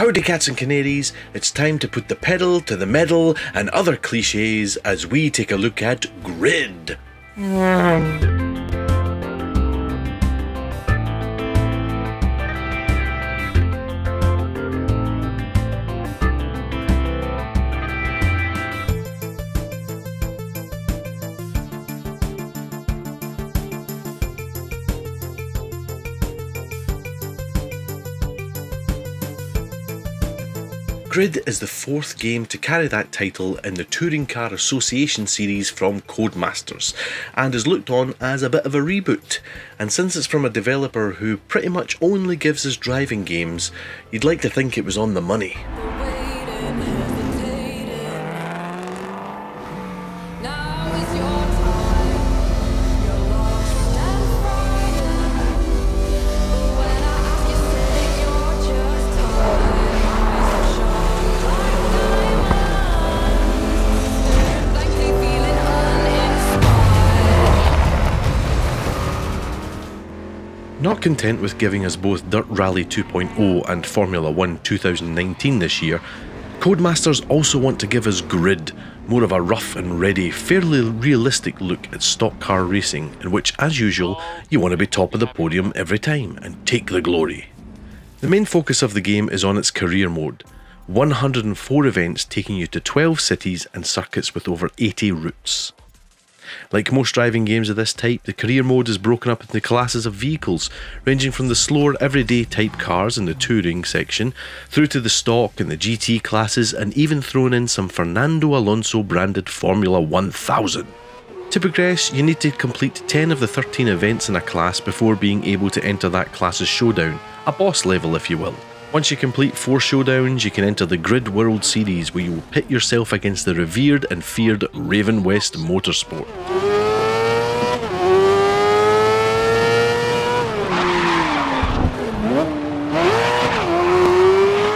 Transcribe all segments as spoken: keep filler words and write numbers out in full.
Howdy cats and canaries, it's time to put the pedal to the metal and other cliches as we take a look at GRID. GRID is the fourth game to carry that title in the Touring Car Association series from Codemasters, and is looked on as a bit of a reboot. And since it's from a developer who pretty much only gives us driving games, you'd like to think it was on the money. Not content with giving us both Dirt Rally two point oh and Formula One two thousand nineteen this year, Codemasters also want to give us GRID, more of a rough and ready, fairly realistic look at stock car racing, in which, as usual, you want to be top of the podium every time and take the glory. The main focus of the game is on its career mode, one hundred and four events taking you to twelve cities and circuits with over eighty routes. Like most driving games of this type, the career mode is broken up into classes of vehicles, ranging from the slower everyday type cars in the touring section, through to the stock and the G T classes, and even thrown in some Fernando Alonso branded Formula one thousand. To progress, you need to complete ten of the thirteen events in a class before being able to enter that class's showdown, a boss level if you will. Once you complete four showdowns, you can enter the Grid World series, where you will pit yourself against the revered and feared Ravenwest Motorsport.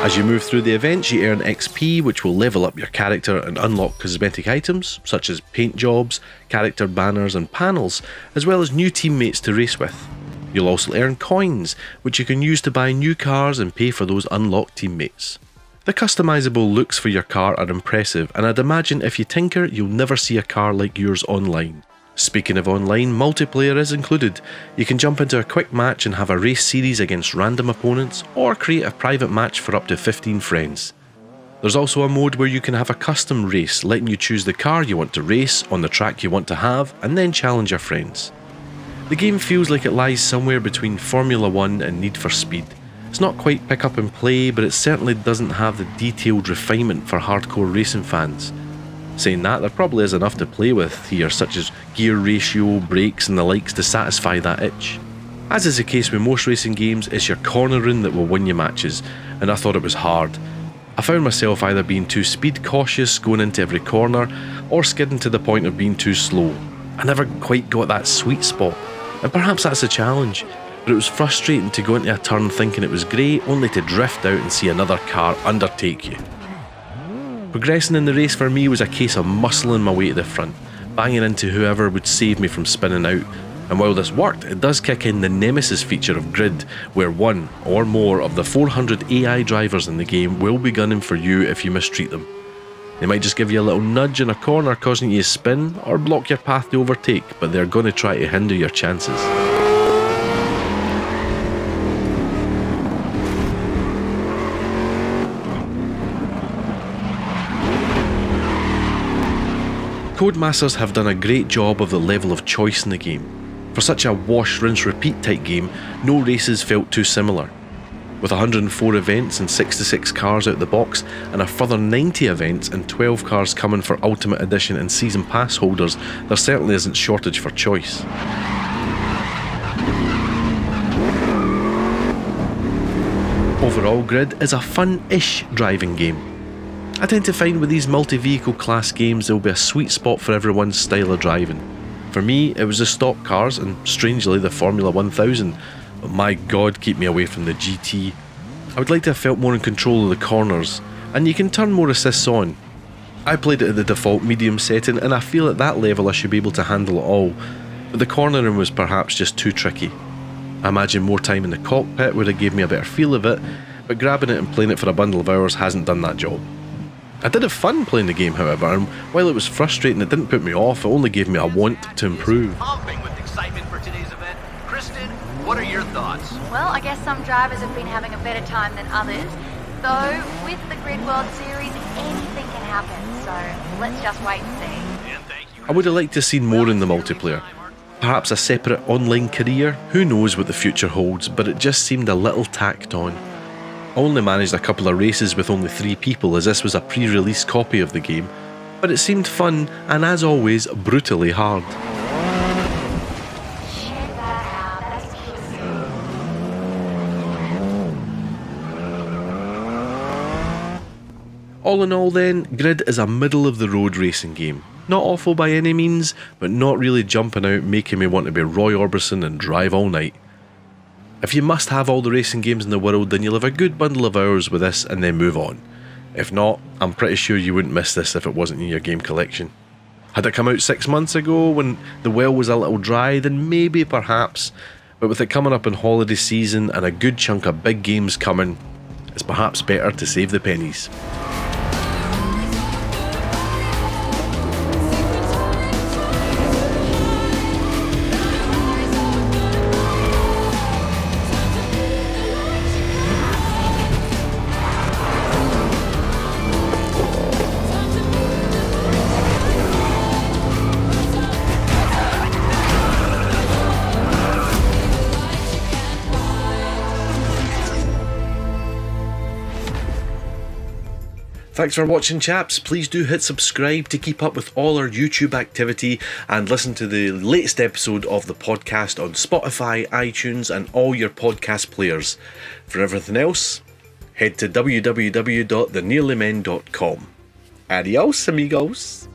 As you move through the events, you earn X P, which will level up your character and unlock cosmetic items, such as paint jobs, character banners and panels, as well as new teammates to race with. You'll also earn coins, which you can use to buy new cars and pay for those unlocked teammates. The customisable looks for your car are impressive, and I'd imagine if you tinker, you'll never see a car like yours online. Speaking of online, multiplayer is included. You can jump into a quick match and have a race series against random opponents, or create a private match for up to fifteen friends. There's also a mode where you can have a custom race, letting you choose the car you want to race on the track you want to have, and then challenge your friends. The game feels like it lies somewhere between Formula One and Need for Speed. It's not quite pick up and play, but it certainly doesn't have the detailed refinement for hardcore racing fans. Saying that, there probably is enough to play with here, such as gear ratio, brakes and the likes to satisfy that itch. As is the case with most racing games, it's your cornering that will win you matches, and I thought it was hard. I found myself either being too speed cautious going into every corner, or skidding to the point of being too slow. I never quite got that sweet spot. And perhaps that's a challenge, but it was frustrating to go into a turn thinking it was grey, only to drift out and see another car undertake you. Progressing in the race for me was a case of muscling my way to the front, banging into whoever would save me from spinning out, and while this worked, it does kick in the Nemesis feature of GRID, where one or more of the four hundred A I drivers in the game will be gunning for you if you mistreat them. They might just give you a little nudge in a corner, causing you to spin, or block your path to overtake, but they're going to try to hinder your chances. Codemasters have done a great job of the level of choice in the game. For such a wash, rinse, repeat type game, no races felt too similar. With one hundred and four events and sixty-six cars out the box, and a further ninety events and twelve cars coming for Ultimate Edition and Season Pass holders, there certainly isn't shortage for choice. Overall, GRID is a fun-ish driving game. I tend to find with these multi-vehicle class games there will be a sweet spot for everyone's style of driving. For me, it was the stock cars and, strangely, the Formula one thousand. But my god, keep me away from the G T. I would like to have felt more in control of the corners, and you can turn more assists on. I played it at the default medium setting, and I feel at that level I should be able to handle it all, but the cornering was perhaps just too tricky. I imagine more time in the cockpit would have gave me a better feel of it, but grabbing it and playing it for a bundle of hours hasn't done that job. I did have fun playing the game however, and while it was frustrating it didn't put me off, it only gave me a want to improve. Pumping with excitement for today's event. Kristen, what are your thoughts? Well, I guess some drivers have been having a better time than others, though with the Grid World series anything can happen, so let's just wait and see. And thank you. I would have liked to have seen more in the multiplayer. Perhaps a separate online career? Who knows what the future holds, but it just seemed a little tacked on. I only managed a couple of races with only three people as this was a pre-release copy of the game, but it seemed fun and as always brutally hard. All in all then, Grid is a middle of the road racing game. Not awful by any means, but not really jumping out making me want to be Roy Orbison and drive all night. If you must have all the racing games in the world, then you'll have a good bundle of hours with this and then move on. If not, I'm pretty sure you wouldn't miss this if it wasn't in your game collection. Had it come out six months ago when the well was a little dry, then maybe perhaps, but with it coming up in holiday season and a good chunk of big games coming, it's perhaps better to save the pennies. Thanks for watching chaps, please do hit subscribe to keep up with all our YouTube activity and listen to the latest episode of the podcast on Spotify, iTunes and all your podcast players. For everything else, head to w w w dot the nearly men dot com. Adios amigos!